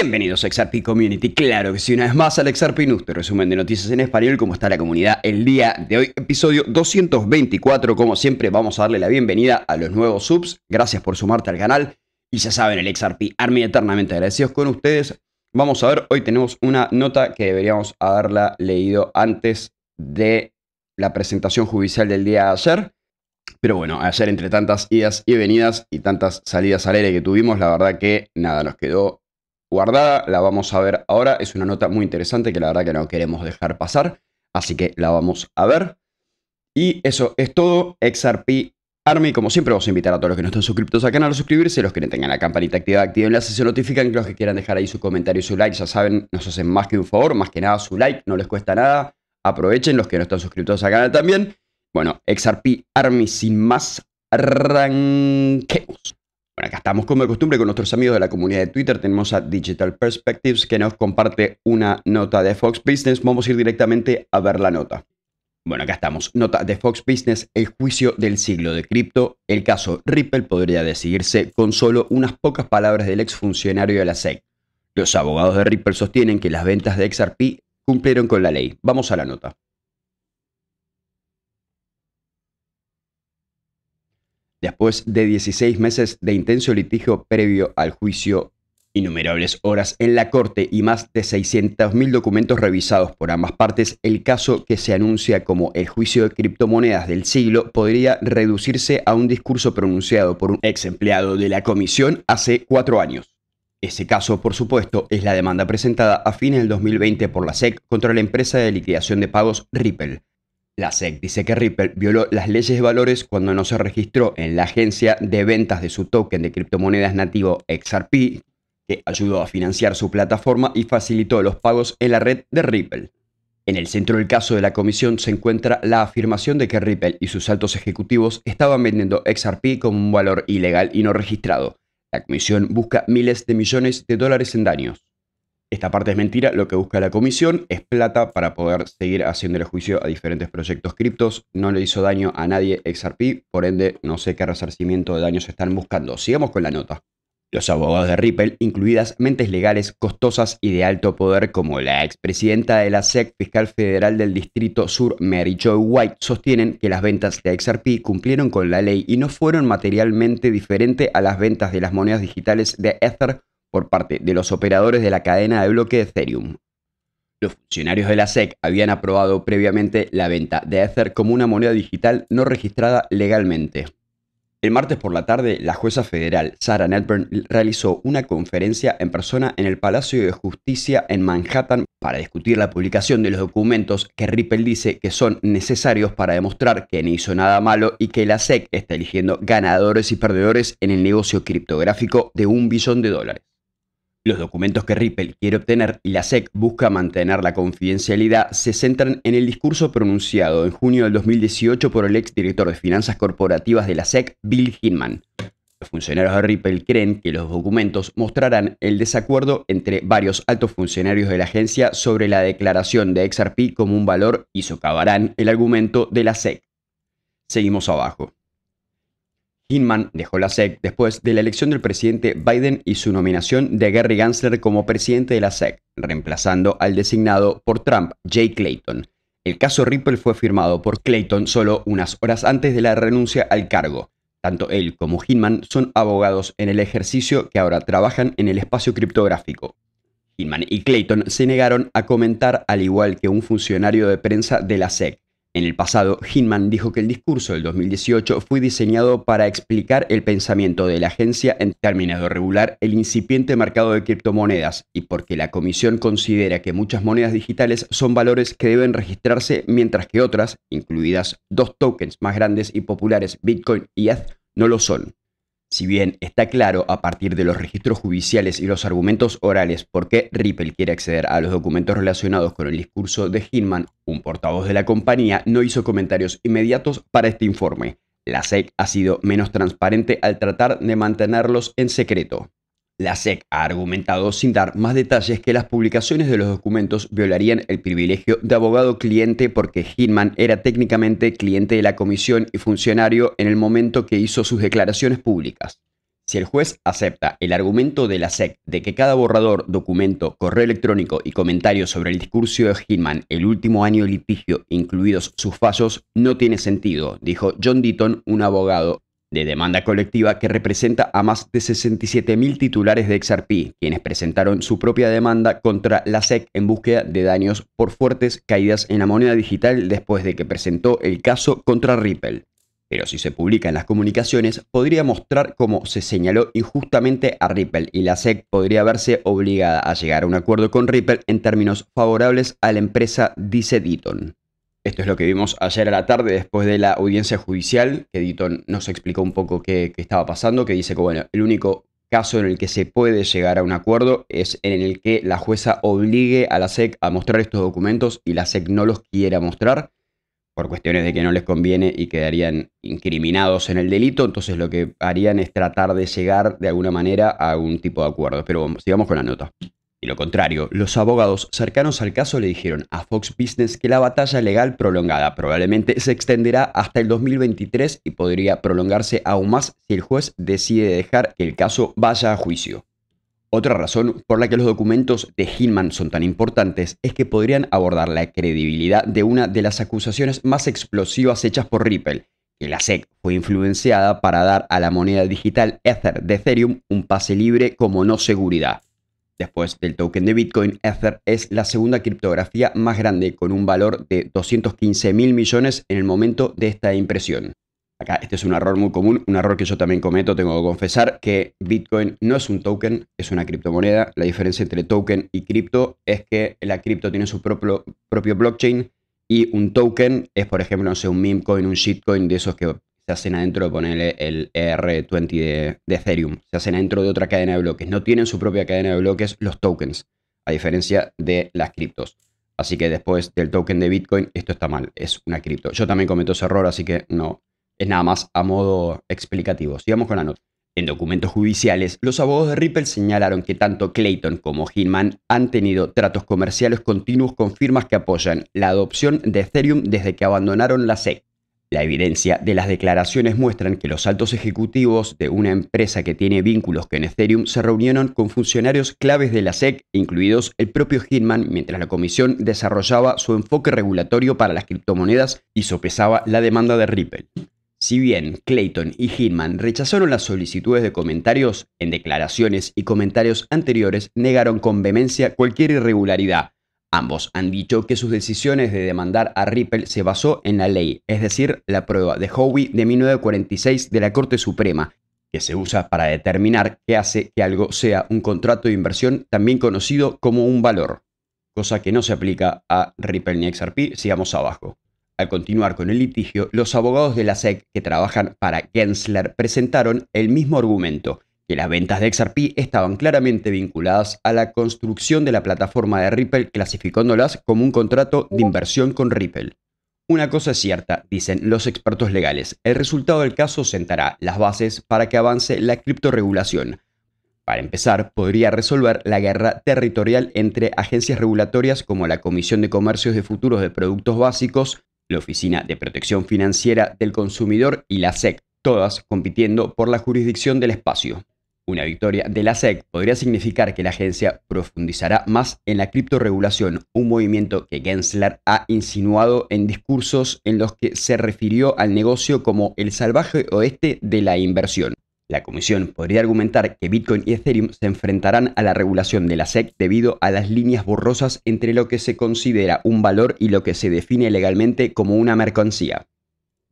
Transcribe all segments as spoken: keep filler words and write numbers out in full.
Bienvenidos a X R P Community, claro que sí, una vez más al X R P News, tu resumen de noticias en español, cómo está la comunidad el día de hoy, episodio doscientos veinticuatro, como siempre vamos a darle la bienvenida a los nuevos subs, gracias por sumarte al canal, y ya saben, el X R P Army eternamente agradecidos con ustedes. Vamos a ver, hoy tenemos una nota que deberíamos haberla leído antes de la presentación judicial del día de ayer, pero bueno, ayer entre tantas idas y venidas y tantas salidas al aire que tuvimos, la verdad que nada, nos quedó guardada, la vamos a ver ahora. Es una nota muy interesante que la verdad que no queremos dejar pasar, así que la vamos a ver. Y eso es todo. X R P Army, como siempre, vamos a invitar a todos los que no están suscriptos al canal a suscribirse, los que no tengan la campanita activada, activen la, si se notifican, los que quieran dejar ahí su comentario y su like, ya saben, nos hacen más que un favor, más que nada su like, no les cuesta nada, aprovechen. Los que no están suscriptos al canal también. Bueno, X R P Army, sin más, arranquemos. Bueno, acá estamos como de costumbre con nuestros amigos de la comunidad de Twitter. Tenemos a Digital Perspectives que nos comparte una nota de Fox Business. Vamos a ir directamente a ver la nota. Bueno, acá estamos. Nota de Fox Business. El juicio del siglo de cripto. El caso Ripple podría decidirse con solo unas pocas palabras del exfuncionario de la S E C. Los abogados de Ripple sostienen que las ventas de X R P cumplieron con la ley. Vamos a la nota. Después de dieciséis meses de intenso litigio previo al juicio, innumerables horas en la corte y más de seiscientos mil documentos revisados por ambas partes, el caso que se anuncia como el juicio de criptomonedas del siglo podría reducirse a un discurso pronunciado por un ex empleado de la comisión hace cuatro años. Ese caso, por supuesto, es la demanda presentada a fines del dos mil veinte por la S E C contra la empresa de liquidación de pagos Ripple. La S E C dice que Ripple violó las leyes de valores cuando no se registró en la agencia de ventas de su token de criptomonedas nativo X R P, que ayudó a financiar su plataforma y facilitó los pagos en la red de Ripple. En el centro del caso de la comisión se encuentra la afirmación de que Ripple y sus altos ejecutivos estaban vendiendo X R P como un valor ilegal y no registrado. La comisión busca miles de millones de dólares en daños. Esta parte es mentira, lo que busca la comisión es plata para poder seguir haciendo el juicio a diferentes proyectos criptos. No le hizo daño a nadie X R P, por ende no sé qué resarcimiento de daños están buscando. Sigamos con la nota. Los abogados de Ripple, incluidas mentes legales costosas y de alto poder como la expresidenta de la S E C, fiscal federal del Distrito Sur, Mary Jo White, sostienen que las ventas de X R P cumplieron con la ley y no fueron materialmente diferentes a las ventas de las monedas digitales de Ether por parte de los operadores de la cadena de bloque de Ethereum. Los funcionarios de la S E C habían aprobado previamente la venta de Ether como una moneda digital no registrada legalmente. El martes por la tarde, la jueza federal Sarah Netburn realizó una conferencia en persona en el Palacio de Justicia en Manhattan para discutir la publicación de los documentos que Ripple dice que son necesarios para demostrar que no hizo nada malo y que la S E C está eligiendo ganadores y perdedores en el negocio criptográfico de un billón de dólares. Los documentos que Ripple quiere obtener y la S E C busca mantener la confidencialidad se centran en el discurso pronunciado en junio del dos mil dieciocho por el exdirector de finanzas corporativas de la S E C, Bill Hinman. Los funcionarios de Ripple creen que los documentos mostrarán el desacuerdo entre varios altos funcionarios de la agencia sobre la declaración de X R P como un valor y socavarán el argumento de la S E C. Seguimos abajo. Hinman dejó la S E C después de la elección del presidente Biden y su nominación de Gary Gensler como presidente de la S E C, reemplazando al designado por Trump, Jay Clayton. El caso Ripple fue firmado por Clayton solo unas horas antes de la renuncia al cargo. Tanto él como Hinman son abogados en el ejercicio que ahora trabajan en el espacio criptográfico. Hinman y Clayton se negaron a comentar, al igual que un funcionario de prensa de la S E C. En el pasado, Hinman dijo que el discurso del dos mil dieciocho fue diseñado para explicar el pensamiento de la agencia en términos de regular el incipiente mercado de criptomonedas y porque la comisión considera que muchas monedas digitales son valores que deben registrarse mientras que otras, incluidas dos tokens más grandes y populares, Bitcoin y Ether, no lo son. Si bien está claro a partir de los registros judiciales y los argumentos orales por qué Ripple quiere acceder a los documentos relacionados con el discurso de Hinman, un portavoz de la compañía no hizo comentarios inmediatos para este informe. La S E C ha sido menos transparente al tratar de mantenerlos en secreto. La S E C ha argumentado sin dar más detalles que las publicaciones de los documentos violarían el privilegio de abogado cliente porque Hinman era técnicamente cliente de la comisión y funcionario en el momento que hizo sus declaraciones públicas. Si el juez acepta el argumento de la S E C de que cada borrador, documento, correo electrónico y comentario sobre el discurso de Hinman el último año de litigio, incluidos sus fallos, no tiene sentido, dijo John Deaton, un abogado de demanda colectiva que representa a más de sesenta y siete mil titulares de X R P, quienes presentaron su propia demanda contra la S E C en búsqueda de daños por fuertes caídas en la moneda digital después de que presentó el caso contra Ripple. Pero si se publican las comunicaciones, podría mostrar cómo se señaló injustamente a Ripple y la S E C podría verse obligada a llegar a un acuerdo con Ripple en términos favorables a la empresa, dice Deaton. Esto es lo que vimos ayer a la tarde después de la audiencia judicial, que Deaton nos explicó un poco qué, qué estaba pasando, que dice que bueno, el único caso en el que se puede llegar a un acuerdo es en el que la jueza obligue a la S E C a mostrar estos documentos y la S E C no los quiera mostrar, por cuestiones de que no les conviene y quedarían incriminados en el delito. Entonces lo que harían es tratar de llegar de alguna manera a algún tipo de acuerdo. Pero vamos, sigamos con la nota. Y lo contrario, los abogados cercanos al caso le dijeron a Fox Business que la batalla legal prolongada probablemente se extenderá hasta el dos mil veintitrés y podría prolongarse aún más si el juez decide dejar que el caso vaya a juicio. Otra razón por la que los documentos de Hinman son tan importantes es que podrían abordar la credibilidad de una de las acusaciones más explosivas hechas por Ripple, que la S E C fue influenciada para dar a la moneda digital Ether de Ethereum un pase libre como no seguridad. Después del token de Bitcoin, Ether es la segunda criptografía más grande con un valor de doscientos quince mil millones en el momento de esta impresión. Acá este es un error muy común, un error que yo también cometo, tengo que confesar que Bitcoin no es un token, es una criptomoneda. La diferencia entre token y cripto es que la cripto tiene su propio, propio blockchain y un token es, por ejemplo, no sé, un meme coin, un shitcoin de esos que se hacen adentro de ponerle el E R veinte de, de Ethereum. Se hacen adentro de otra cadena de bloques, no tienen su propia cadena de bloques los tokens, a diferencia de las criptos. Así que después del token de Bitcoin esto está mal, es una cripto. Yo también cometo ese error, así que no. Es nada más a modo explicativo. Sigamos con la nota. En documentos judiciales, los abogados de Ripple señalaron que tanto Clayton como Hinman han tenido tratos comerciales continuos con firmas que apoyan la adopción de Ethereum desde que abandonaron la S E C. La evidencia de las declaraciones muestran que los altos ejecutivos de una empresa que tiene vínculos con Ethereum se reunieron con funcionarios claves de la S E C, incluidos el propio Hinman, mientras la comisión desarrollaba su enfoque regulatorio para las criptomonedas y sopesaba la demanda de Ripple. Si bien Clayton y Hinman rechazaron las solicitudes de comentarios, en declaraciones y comentarios anteriores negaron con vehemencia cualquier irregularidad. Ambos han dicho que sus decisiones de demandar a Ripple se basó en la ley, es decir, la prueba de Howey de mil novecientos cuarenta y seis de la Corte Suprema, que se usa para determinar qué hace que algo sea un contrato de inversión, también conocido como un valor, cosa que no se aplica a Ripple ni X R P. Sigamos abajo. Al continuar con el litigio, los abogados de la S E C que trabajan para Gensler presentaron el mismo argumento, que las ventas de X R P estaban claramente vinculadas a la construcción de la plataforma de Ripple, clasificándolas como un contrato de inversión con Ripple. Una cosa es cierta, dicen los expertos legales, el resultado del caso sentará las bases para que avance la criptorregulación. Para empezar, podría resolver la guerra territorial entre agencias regulatorias como la Comisión de Comercio de Futuros de Productos Básicos, la Oficina de Protección Financiera del Consumidor y la S E C, todas compitiendo por la jurisdicción del espacio. Una victoria de la S E C podría significar que la agencia profundizará más en la criptorregulación, un movimiento que Gensler ha insinuado en discursos en los que se refirió al negocio como el salvaje oeste de la inversión. La comisión podría argumentar que Bitcoin y Ethereum se enfrentarán a la regulación de la S E C debido a las líneas borrosas entre lo que se considera un valor y lo que se define legalmente como una mercancía.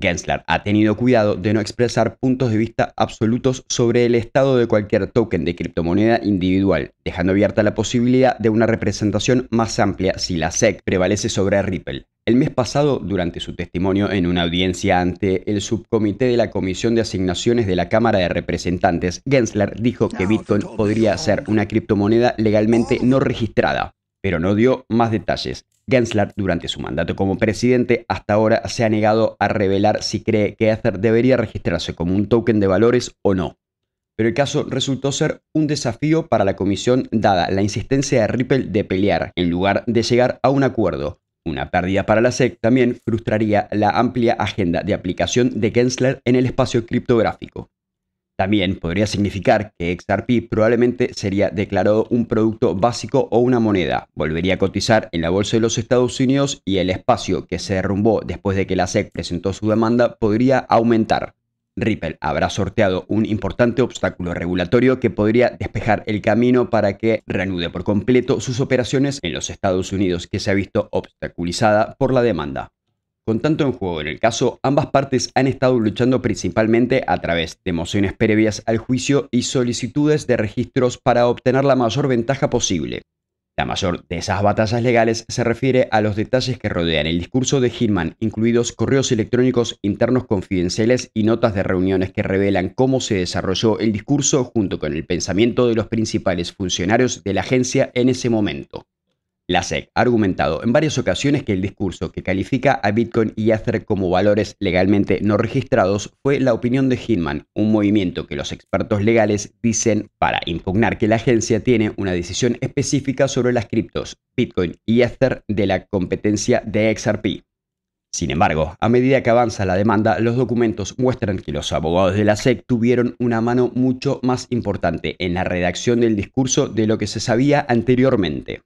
Gensler ha tenido cuidado de no expresar puntos de vista absolutos sobre el estado de cualquier token de criptomoneda individual, dejando abierta la posibilidad de una representación más amplia si la S E C prevalece sobre Ripple. El mes pasado, durante su testimonio en una audiencia ante el subcomité de la Comisión de Asignaciones de la Cámara de Representantes, Gensler dijo que Bitcoin podría ser una criptomoneda legalmente no registrada, pero no dio más detalles. Gensler, durante su mandato como presidente, hasta ahora se ha negado a revelar si cree que Ether debería registrarse como un token de valores o no. Pero el caso resultó ser un desafío para la comisión dada la insistencia de Ripple de pelear en lugar de llegar a un acuerdo. Una pérdida para la S E C también frustraría la amplia agenda de aplicación de Gensler en el espacio criptográfico. También podría significar que X R P probablemente sería declarado un producto básico o una moneda, volvería a cotizar en la bolsa de los Estados Unidos y el espacio que se derrumbó después de que la S E C presentó su demanda podría aumentar. Ripple habrá sorteado un importante obstáculo regulatorio que podría despejar el camino para que reanude por completo sus operaciones en los Estados Unidos, que se ha visto obstaculizada por la demanda. Con tanto en juego en el caso, ambas partes han estado luchando principalmente a través de mociones previas al juicio y solicitudes de registros para obtener la mayor ventaja posible. La mayor de esas batallas legales se refiere a los detalles que rodean el discurso de Hinman, incluidos correos electrónicos internos confidenciales y notas de reuniones que revelan cómo se desarrolló el discurso junto con el pensamiento de los principales funcionarios de la agencia en ese momento. La S E C ha argumentado en varias ocasiones que el discurso que califica a Bitcoin y Ether como valores legalmente no registrados fue la opinión de Hinman, un movimiento que los expertos legales dicen para impugnar que la agencia tiene una decisión específica sobre las criptos, Bitcoin y Ether de la competencia de X R P. Sin embargo, a medida que avanza la demanda, los documentos muestran que los abogados de la S E C tuvieron una mano mucho más importante en la redacción del discurso de lo que se sabía anteriormente.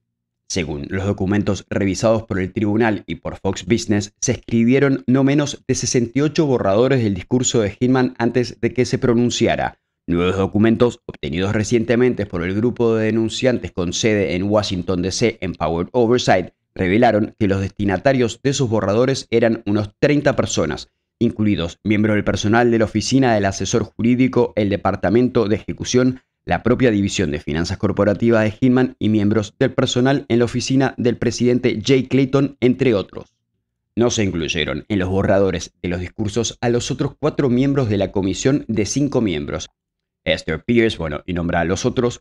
Según los documentos revisados por el tribunal y por Fox Business, se escribieron no menos de sesenta y ocho borradores del discurso de Hinman antes de que se pronunciara. Nuevos documentos obtenidos recientemente por el grupo de denunciantes con sede en Washington D C, Empowered Oversight, revelaron que los destinatarios de esos borradores eran unos treinta personas, incluidos miembros del personal de la Oficina del Asesor Jurídico, el Departamento de Ejecución, la propia División de Finanzas Corporativas de Hinman y miembros del personal en la oficina del presidente Jay Clayton, entre otros. No se incluyeron en los borradores de los discursos a los otros cuatro miembros de la comisión de cinco miembros. Esther Pierce, bueno, y nombra a los otros.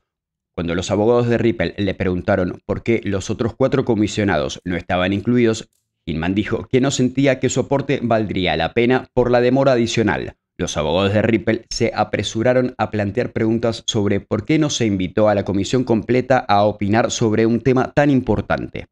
Cuando los abogados de Ripple le preguntaron por qué los otros cuatro comisionados no estaban incluidos, Hinman dijo que no sentía que su aporte valdría la pena por la demora adicional. Los abogados de Ripple se apresuraron a plantear preguntas sobre por qué no se invitó a la comisión completa a opinar sobre un tema tan importante.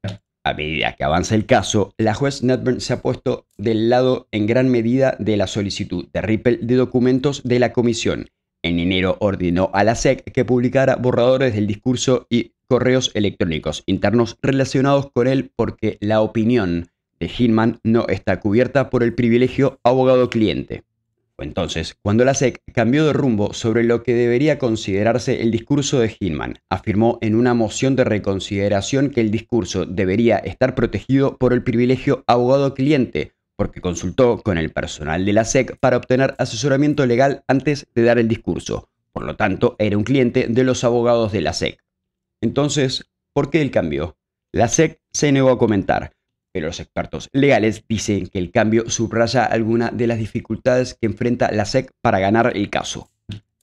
A medida que avanza el caso, la juez Netburn se ha puesto del lado en gran medida de la solicitud de Ripple de documentos de la comisión. En enero ordenó a la S E C que publicara borradores del discurso y correos electrónicos internos relacionados con él porque la opinión de Hinman no está cubierta por el privilegio abogado-cliente. Entonces, cuando la S E C cambió de rumbo sobre lo que debería considerarse el discurso de Hinman, afirmó en una moción de reconsideración que el discurso debería estar protegido por el privilegio abogado-cliente, porque consultó con el personal de la S E C para obtener asesoramiento legal antes de dar el discurso. Por lo tanto, era un cliente de los abogados de la S E C. Entonces, ¿por qué el cambio? La S E C se negó a comentar. Pero los expertos legales dicen que el cambio subraya alguna de las dificultades que enfrenta la S E C para ganar el caso.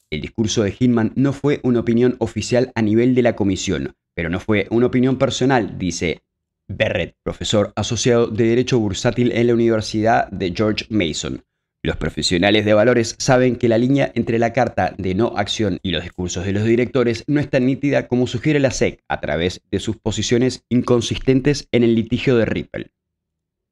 El discurso de Hinman no fue una opinión oficial a nivel de la comisión, pero no fue una opinión personal, dice Barrett, profesor asociado de Derecho Bursátil en la Universidad de George Mason. Los profesionales de valores saben que la línea entre la carta de no acción y los discursos de los directores no es tan nítida como sugiere la S E C a través de sus posiciones inconsistentes en el litigio de Ripple.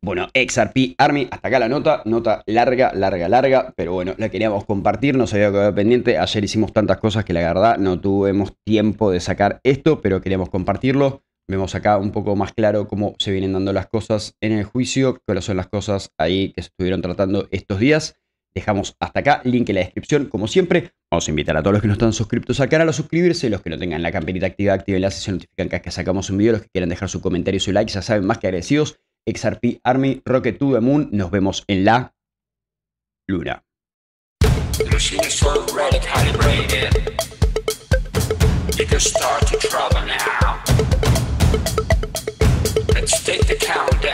Bueno, X R P Army, hasta acá la nota, nota larga, larga, larga, pero bueno, la queríamos compartir, no sabía que había pendiente, ayer hicimos tantas cosas que la verdad no tuvimos tiempo de sacar esto, pero queríamos compartirlo. Vemos acá un poco más claro cómo se vienen dando las cosas en el juicio, cuáles son las cosas ahí que se estuvieron tratando estos días. Dejamos hasta acá, link en la descripción, como siempre. Vamos a invitar a todos los que no están suscriptos al canal a suscribirse, los que no tengan la campanita activa, activen la sesión, notifican cada vez que sacamos un video, los que quieran dejar su comentario y su like, ya saben, más que agradecidos. X R P Army, Rocket to the Moon, nos vemos en la luna. Let's take the countdown.